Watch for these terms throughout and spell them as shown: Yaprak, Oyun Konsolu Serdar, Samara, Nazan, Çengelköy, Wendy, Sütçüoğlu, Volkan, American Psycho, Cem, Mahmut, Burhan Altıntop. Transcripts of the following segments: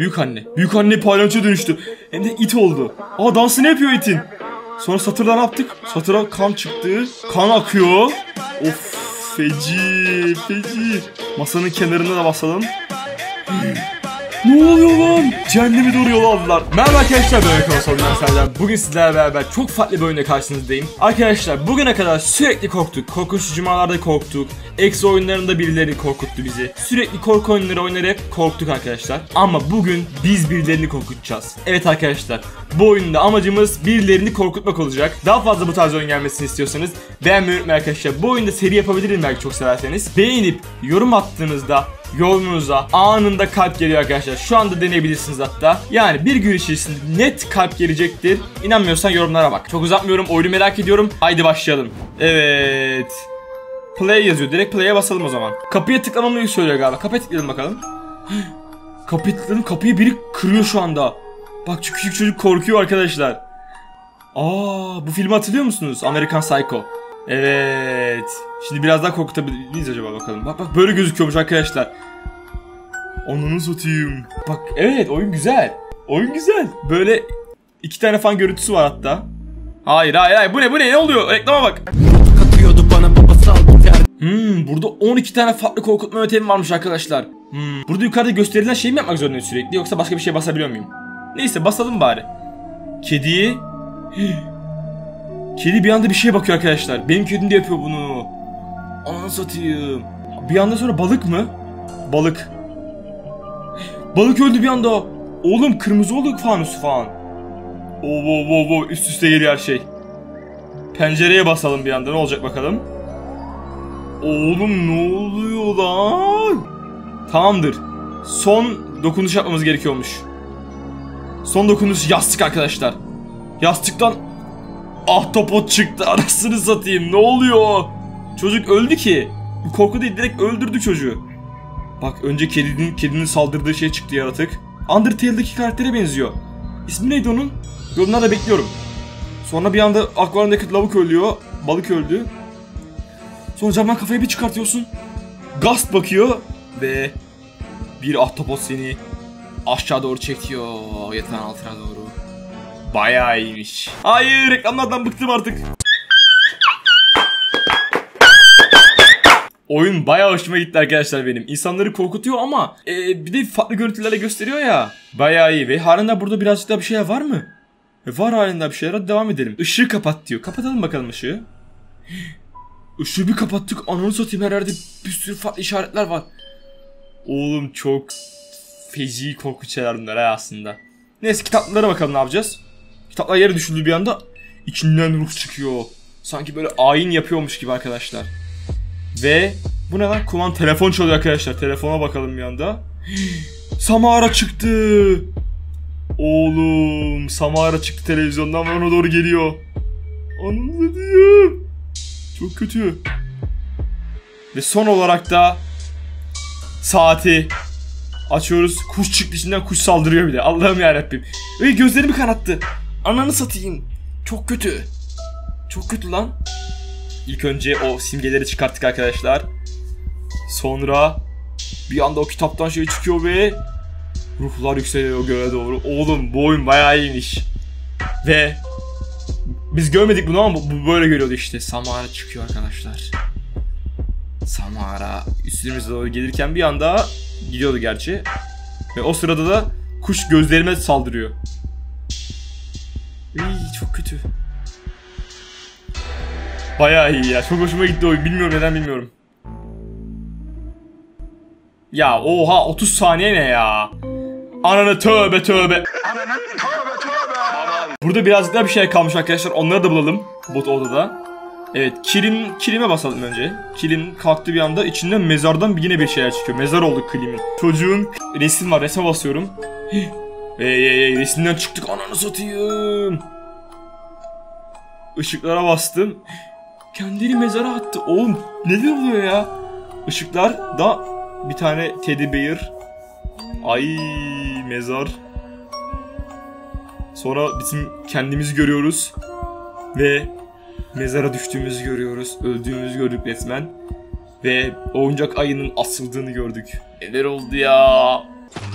Büyük anne. Büyük anne palyaçoya dönüştü. Hem de it oldu. Aa, dansını yapıyor itin. Sonra satırdan yaptık. Satıra kan çıktı. Kan akıyor. Of. Feci. Feci. Masanın kenarında da basalım. Ne oluyor lan? Cehennemi doğru yola aldılar. Merhaba arkadaşlar, ben Oyun Konsolu Serdar. Bugün sizlerle beraber çok farklı bir oyunda karşınızdayım. Arkadaşlar bugüne kadar sürekli korktuk. Korkunç cumalarda korktuk. Eksi oyunlarında birileri korkuttu bizi. Sürekli korku oyunları oynayarak korktuk arkadaşlar. Ama bugün biz birilerini korkutacağız. Evet arkadaşlar, bu oyunda amacımız birilerini korkutmak olacak. Daha fazla bu tarz oyun gelmesini istiyorsanız beğenmeyi unutmayın arkadaşlar. Bu oyunda seri yapabilirim belki çok severseniz. Beğenip yorum attığınızda yorumunuza anında kalp geliyor arkadaşlar. Şu anda deneyebilirsiniz hatta. Yani bir gün içerisinde net kalp gelecektir. İnanmıyorsan yorumlara bak. Çok uzatmıyorum, oyunu merak ediyorum. Haydi başlayalım. Evet. Play yazıyor. Direkt play'e basalım o zaman. Kapıya tıklamamı söylüyor galiba. Kapıya tıklayalım bakalım. Kapıya tıkladım. Kapıyı biri kırıyor şu anda. Bak, küçük çocuk korkuyor arkadaşlar. Aa, bu filmi hatırlıyor musunuz? American Psycho. Evet. Şimdi biraz daha korkutabilir miyiz acaba, bakalım. Bak bak, böyle gözüküyormuş arkadaşlar. Ananı satayım. Bak, evet, oyun güzel. Oyun güzel. Böyle iki tane fan görüntüsü var hatta. Hayır hayır hayır, bu ne, bu ne, ne oluyor? Reklama bak. Burada 12 tane farklı korkutma yöntemi varmış arkadaşlar. Burada yukarıda gösterilen şeyi mi yapmak zorundayım sürekli, yoksa başka bir şey basabiliyor muyum? Neyse, basalım bari. Kediyi. Kedi bir anda bir şeye bakıyor arkadaşlar. Benim kedim de yapıyor bunu. Ananı satayım. Bir anda sonra balık mı? Balık. Balık öldü bir anda. Oğlum, kırmızı oldu fanusu falan. Oo, üst üste geliyor her şey. Pencereye basalım bir anda, ne olacak bakalım. Oğlum, ne oluyor lan? Tamamdır. Son dokunuş yapmamız gerekiyormuş. Son dokunuş yastık arkadaşlar. Yastıktan ahtapot çıktı, arasını satayım, ne oluyor? Çocuk öldü ki. Korku değil, direkt öldürdü çocuğu. Bak, önce kedinin saldırdığı şey çıktı, yaratık. Undertale'deki karaktere benziyor. İsmi neydi onun? Yorumlarda bekliyorum. Sonra bir anda akvaryumdaki lavuk ölüyor. Balık öldü. Sonra camdan kafayı bir çıkartıyorsun. Gast bakıyor. Ve bir ahtapot seni aşağı doğru çekiyor. Yatağın altına doğru. Bayağı iyiymiş. Hayır, reklamlardan bıktım artık. Oyun bayağı hoşuma gitti arkadaşlar benim. İnsanları korkutuyor ama bir de farklı görüntülerle gösteriyor ya. Bayağı iyi. Ve halen burada birazcık daha bir şeyler var mı? Var halen daha bir şeyler. Hadi devam edelim. Işığı kapat diyor. Kapatalım bakalım ışığı. Işığı bir kapattık. Ananı satayım, her yerde bir sürü farklı işaretler var. Oğlum, çok feci korkunç şeyler bunlar ha aslında. Neyse, kitaplara bakalım ne yapacağız. Kitaplar yere düşüldü bir anda. İçinden ruh çıkıyor. Sanki böyle ayin yapıyormuş gibi arkadaşlar. Ve bu ne lan? Kulağın telefon çalıyor arkadaşlar. Telefona bakalım bir anda. Samara çıktı. Oğlum, Samara çıktı televizyondan ve ona doğru geliyor. Ananı satayım. Çok kötü. Ve son olarak da saati açıyoruz. Kuş çıktı içinden, kuş saldırıyor bile. Allah'ım yarabbim. Ve gözlerimi kanattı. Ananı satayım. Çok kötü. Çok kötü lan. İlk önce o simgeleri çıkarttık arkadaşlar. Sonra bir anda o kitaptan şey çıkıyor ve ruhlar yükseliyor göğe doğru. Oğlum, bu oyun bayağı iyiymiş. Ve biz görmedik bunu ama bu böyle görüyordu işte. Samara çıkıyor arkadaşlar. Samara üstümüze doğru gelirken bir anda gidiyordu gerçi. Ve o sırada da kuş gözlerime saldırıyor. Iy, çok kötü. Bayağı iyi ya. Çok hoşuma gitti oyun. Bilmiyorum neden, bilmiyorum. Ya oha, 30 saniye ne ya? Ananı tövbe tövbe. Ananı tövbe tövbe. Anan. Burada birazcık daha bir şey kalmış arkadaşlar. Onları da bulalım. Bot odada. Evet, kilime basalım önce. Kilim kalktı bir anda. İçinden mezardan yine bir şeyler çıkıyor. Mezar oldu kilimin. Çocuğun resim var. Resme basıyorum. Resimden çıktık. Ananı satayım. Işıklara bastım. Kendini mezara attı. Oğlum, neler oluyor ya? Işıklar da bir tane teddy bear. Ay, mezar. Sonra bizim kendimizi görüyoruz. Ve mezara düştüğümüzü görüyoruz. Öldüğümüzü gördük resmen. Ve oyuncak ayının asıldığını gördük. Neler oldu ya?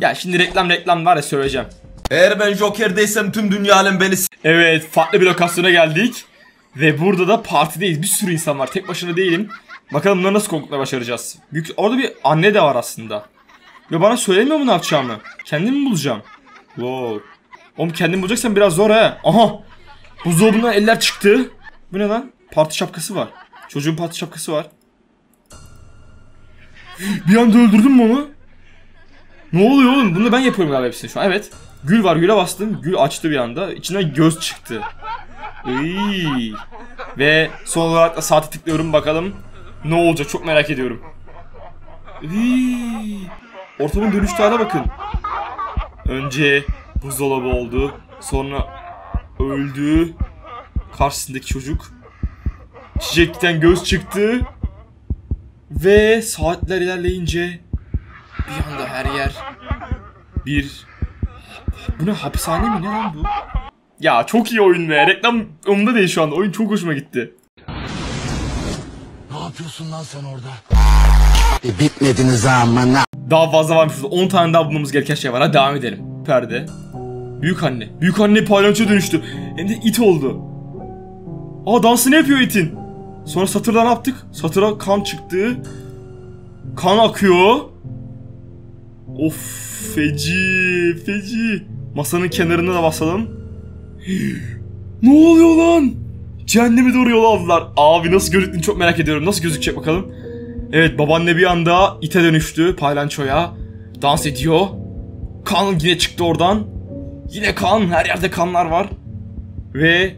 Ya şimdi reklam var ya, söyleyeceğim. Eğer ben Joker'deysem tüm dünya alem beni... Evet, farklı bir lokasyona geldik. Ve burada da partideyiz. Bir sürü insan var. Tek başına değilim. Bakalım bunları nasıl konukla başaracağız. Orada bir anne de var aslında. Ve bana söylemiyor mu ne yapacağımı? Kendimi mi bulacağım? Wow. Oğlum kendimi bulacaksan biraz zor ha. Aha. Buzdolabından eller çıktı. Bu ne lan? Parti şapkası var. Çocuğun parti şapkası var. Bir anda öldürdün mü onu? Ne oluyor oğlum? Bunu ben yapıyorum galiba hepsini şu an. Evet. Gül var. Güle bastım. Gül açtı bir anda. İçinden göz çıktı. Iiii. Ve son olarak da saate tıklıyorum bakalım. Ne olacak? Çok merak ediyorum. Iiii. Ortamın dönüştüğüne bakın. Önce buzdolabı oldu. Sonra öldü. Karşısındaki çocuk. Çiçekten göz çıktı. Ve saatler ilerleyince bir anda her yer bir... Bu ne, hapishane mi? Ne lan bu? Ya çok iyi oyun be. Reklam umurumda değil şu anda. Oyun çok hoşuma gitti. Ne yapıyorsun lan sen orada? Bitmediniz amına. Daha fazla varmış burada. 10 tane daha bulmamız gereken şey var. Hadi devam edelim. Perde. Büyük anne. Büyük anne palyaçoya dönüştü. Hem de it oldu. Aa, dansı ne yapıyor itin? Sonra satırdan ne yaptık? Satıra kan çıktı. Kan akıyor. Of, feci feci. Masanın kenarına da basalım. Ne oluyor lan? Cehenneme doğru yol aldılar. Abi nasıl göründüğünü çok merak ediyorum. Nasıl gözükecek bakalım. Evet, babaanne bir anda ite dönüştü. Palançoya. Dans ediyor. Kan yine çıktı oradan. Yine kan. Her yerde kanlar var. Ve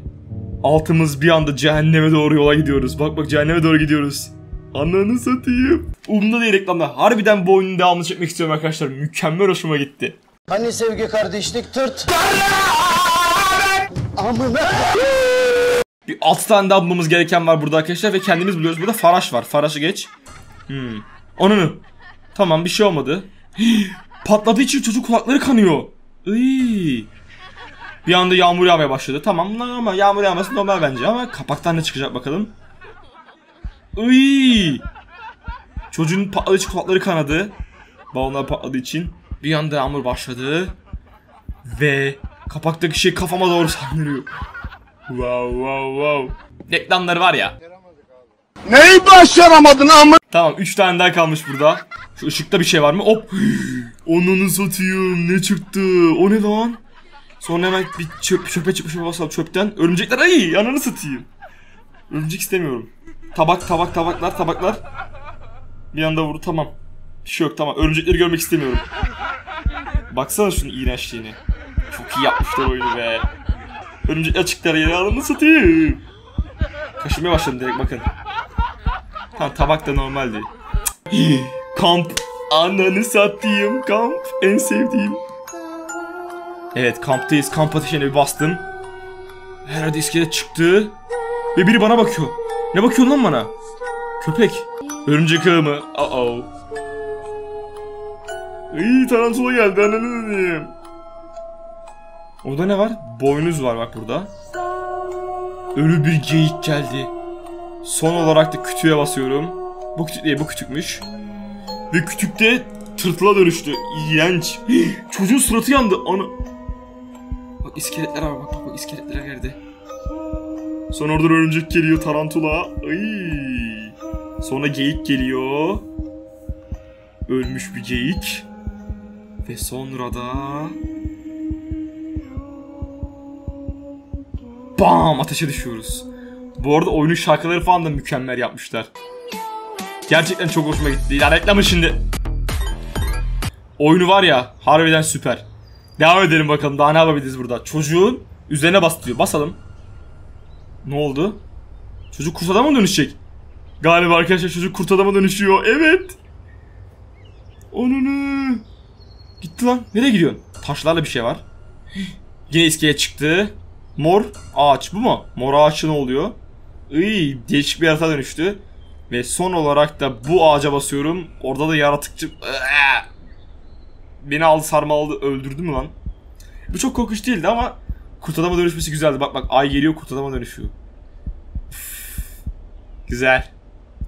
altımız bir anda cehenneme doğru yola gidiyoruz. Bak bak, cehenneme doğru gidiyoruz. Ananı satayım. Umurumda değil reklamlar. Harbiden bu oyunun devamını çekmek istiyorum arkadaşlar. Mükemmel, hoşuma gitti. Hani sevgi, kardeşlik, tırt. Bir 6 tane daha bulmamız gereken var burada arkadaşlar. Ve kendimiz buluyoruz. Burada faraş var. Faraşı geç. Onu. Tamam, bir şey olmadı. Patladığı için çocuk kulakları kanıyor. Iy. Bir anda yağmur yağmaya başladı. Tamam, ama yağmur yağması normal bence, ama kapaktan ne çıkacak bakalım. Iy. Çocuğun patladığı için kulakları kanadı. Balonlar patladığı için. Bir anda yağmur başladı. Ve kapaktaki şey kafama doğru saldırıyor. Wow wow wow. Reklamları var ya. Neyi başaramadın amına? Tamam, 3 tane daha kalmış burada. Şu ışıkta bir şey var mı? Hop. Onunu satayım. Ne çıktı? O ne lan? Sonra hemen bir çöpe çıkmış basalım çöpten. Örümcekler, ay ananı satayım. Örümcek istemiyorum. Tabaklar. Bir anda vurdu, tamam. Bir şey yok, tamam. Örümcekleri görmek istemiyorum. Baksana şunun iğrençliğini. Çok iyi yapmışlar oyunu be. Örümcekler çıktı araya. Ananı satayım. Kaşınmaya başladım direkt, bakın. Tamam, tabak da normaldi. Kamp. Ananı satayım, kamp. En sevdiğim. Evet, kamptayız. Kamp ateşine bir bastım. Herhalde iskelet çıktı. Ve biri bana bakıyor. Ne bakıyorsun lan bana? Köpek. Örümcek ağı mı? Uh-oh. İyi, tarantula geldi. Ananı satayım. Orada ne var? Boynuz var bak burada. Ölü bir geyik geldi. Son olarak da kütüğe basıyorum. Bu kütük değil, bu kütükmüş. Ve kütükte tırtıla dönüştü. İğrenç. Çocuğun suratı yandı. Ana. Bak iskeletlere var, bak bak bak, iskeletlere geldi. Sonra oradan örümcek geliyor, tarantula. Ayy. Sonra geyik geliyor. Ölmüş bir geyik. Ve sonra da... Bam! Ateşe düşüyoruz. Bu arada oyunun şarkıları falan da mükemmel yapmışlar. Gerçekten çok hoşuma gitti. Ya reklamı şimdi. Oyunu var ya, harbiden süper. Devam edelim bakalım, daha ne yapabiliriz burada. Çocuğun üzerine bas diyor. Basalım. Ne oldu? Çocuk kurt adama dönüşecek. Galiba arkadaşlar çocuk kurt adama dönüşüyor. Evet. Onunu. Gitti lan. Nereye gidiyorsun? Taşlarla bir şey var. Yine iskele çıktı. Mor ağaç, bu mu? Mor ağaç ne oluyor? Iy, değişik bir yaratığa dönüştü. Ve son olarak da bu ağaca basıyorum. Orada da yaratıkçı... Beni aldı, sarmaladı, öldürdü mü lan? Bu çok korkunç değildi ama kurt adama dönüşmesi güzeldi. Bak bak, ay geliyor, kurt adama dönüşüyor. Üff. Güzel.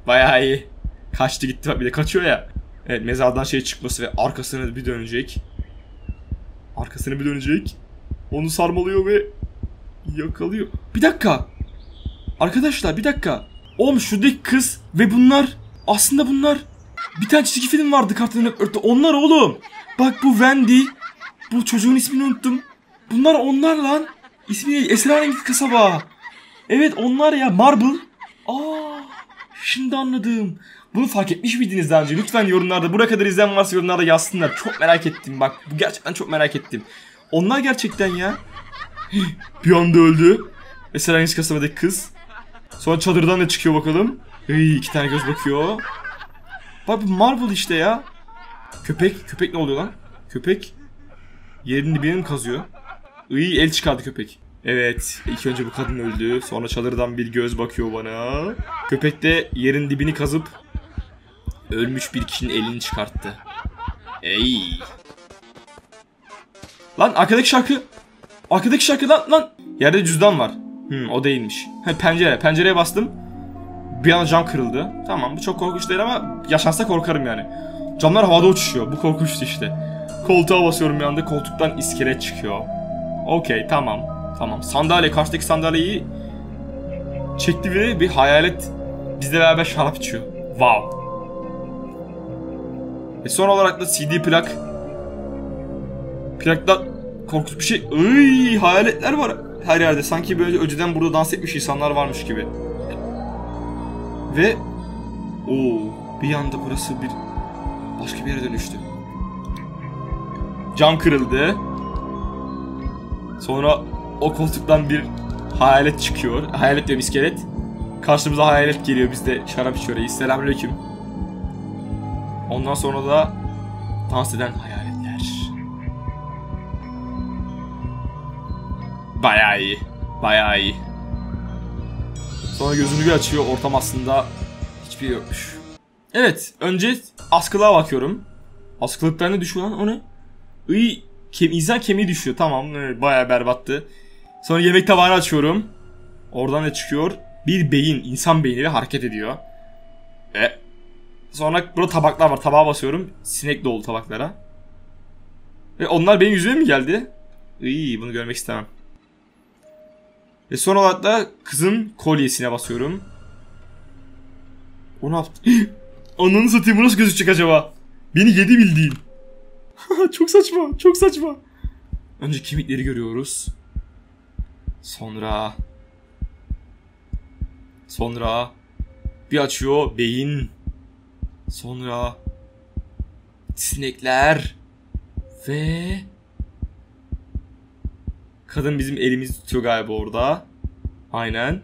Bayağı iyi. Kaçtı gitti, bak bir de kaçıyor ya. Evet, mezardan şey çıkması ve arkasını bir dönecek. Arkasını bir dönecek. Onu sarmalıyor ve yakalıyor. Bir dakika. Arkadaşlar bir dakika. Oğlum şuradaki kız ve bunlar. Aslında bunlar. Bir tane çizgi film vardı kartlarını örttü. Onlar oğlum. Bak bu Wendy. Bu çocuğun ismini unuttum. Bunlar onlar lan. İsmi Esrarengiz Kasaba. Evet onlar ya. Marble. Aa, şimdi anladım. Bunu fark etmiş miydiniz daha önce? Lütfen yorumlarda, buraya kadar izleyen varsa yorumlarda yazsınlar. Çok merak ettim bak. Gerçekten çok merak ettim. Onlar gerçekten ya. Bir anda öldü. Esrarengiz Kasaba'daki kız. Sonra çadırdan da çıkıyor bakalım. Hıy, iki tane göz bakıyor. Bak bu Marble işte ya. Köpek. Köpek ne oluyor lan? Köpek. Yerini benim kazıyor. Iy, el çıkardı köpek. Evet, ilk önce bu kadın öldü. Sonra çadırdan bir göz bakıyor bana. Köpek de yerin dibini kazıp ölmüş bir kişinin elini çıkarttı. Ey. Lan arkadaki şarkı. Arkadaki şarkı lan. Yerde cüzdan var. O değilmiş. Pencere. Pencereye bastım. Bir an cam kırıldı. Tamam, bu çok korkunç değil ama yaşansa korkarım yani. Camlar havada uçuşuyor. Bu korkunçtu işte. Koltuğa basıyorum bir anda. Koltuktan iskelet çıkıyor. Okey, tamam. Sandalye, karşıdaki sandalyeyi çekti ve bir hayalet bizle beraber şarap içiyor. Wow. Ve son olarak da CD plak. Plakta korkunç bir şey. Iy, hayaletler var her yerde. Sanki böyle önceden burada dans etmiş insanlar varmış gibi. Ve bir anda burası bir başka bir yere dönüştü. Cam kırıldı. Sonra o koltuktan bir hayalet çıkıyor. Hayalet diyorum, iskelet. Karşımıza hayalet geliyor, biz de şarap içiyoruz. Selamünaleyküm. Ondan sonra da dans eden hayaletler. Bayağı iyi. Bayağı iyi. Sonra gözünü bir açıyor. Ortam aslında hiçbir şey yokmuş. Evet. Önce askılığa bakıyorum. Askılıktan ne düşüyor lan? O ne? İyi. İnsan kemiği düşüyor. Tamam. Bayağı berbattı. Sonra yemek tabağını açıyorum. Oradan ne çıkıyor? Bir beyin. İnsan beyniyle hareket ediyor. Sonra burada tabaklar var. Tabağa basıyorum. Sinek dolu tabaklara. Ve onlar benim yüzüme mi geldi? İyi. Bunu görmek istemem. Ve son olarak da kızın kolyesine basıyorum. O ne yaptı? Ananı satayım, bu nasıl gözükecek acaba? Beni yedi bildiğin. Çok saçma, çok saçma. Önce kemikleri görüyoruz. Sonra bir açıyor beyin. Sonra sinekler ve kadın bizim elimizi tutuyor galiba orada. Aynen.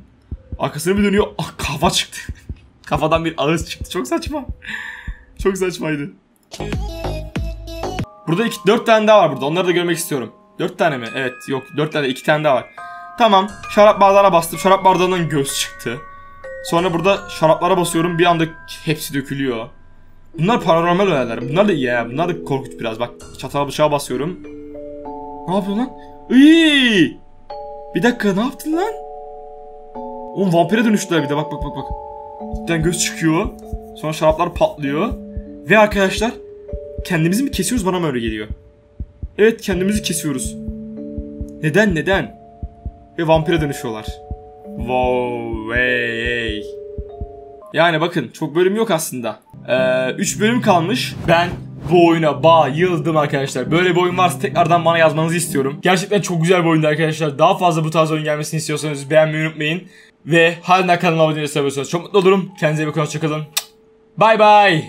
Arkasına bir dönüyor. Ah, kafa çıktı. Kafadan bir ağız çıktı. Çok saçma. Çok saçmaydı. Burada 4 tane daha var burada. Onları da görmek istiyorum. 4 tane mi? Evet. Yok, 4 tane, 2 tane daha var. Tamam. Şarap bardağına bastım. Şarap bardağından göz çıktı. Sonra burada şaraplara basıyorum. Bir anda hepsi dökülüyor. Bunlar paranormal olaylar. Bunlar da iyi ya. Bunlar da korkunç biraz. Bak, çatal bıçağa basıyorum. Ne yapıyor lan? Iiii. Bir dakika, ne yaptın lan? Oğlum vampire dönüştüler bir de. Bak. İlkten göz çıkıyor. Sonra şaraplar patlıyor. Ve arkadaşlar, kendimizi mi kesiyoruz, bana mı öyle geliyor? Evet, kendimizi kesiyoruz. Neden? Ve vampire dönüşüyorlar. Wow, hey. Yani bakın, çok bölüm yok aslında. 3 bölüm kalmış. Ben bu oyuna bayıldım arkadaşlar. Böyle bir oyun varsa tekrardan bana yazmanızı istiyorum. Gerçekten çok güzel bir oyundu arkadaşlar. Daha fazla bu tarz oyun gelmesini istiyorsanız beğenmeyi unutmayın. Ve hala kanalıma abone değilseniz çok mutlu olurum. Kendinize iyi bakın, hoşçakalın. Bye bye.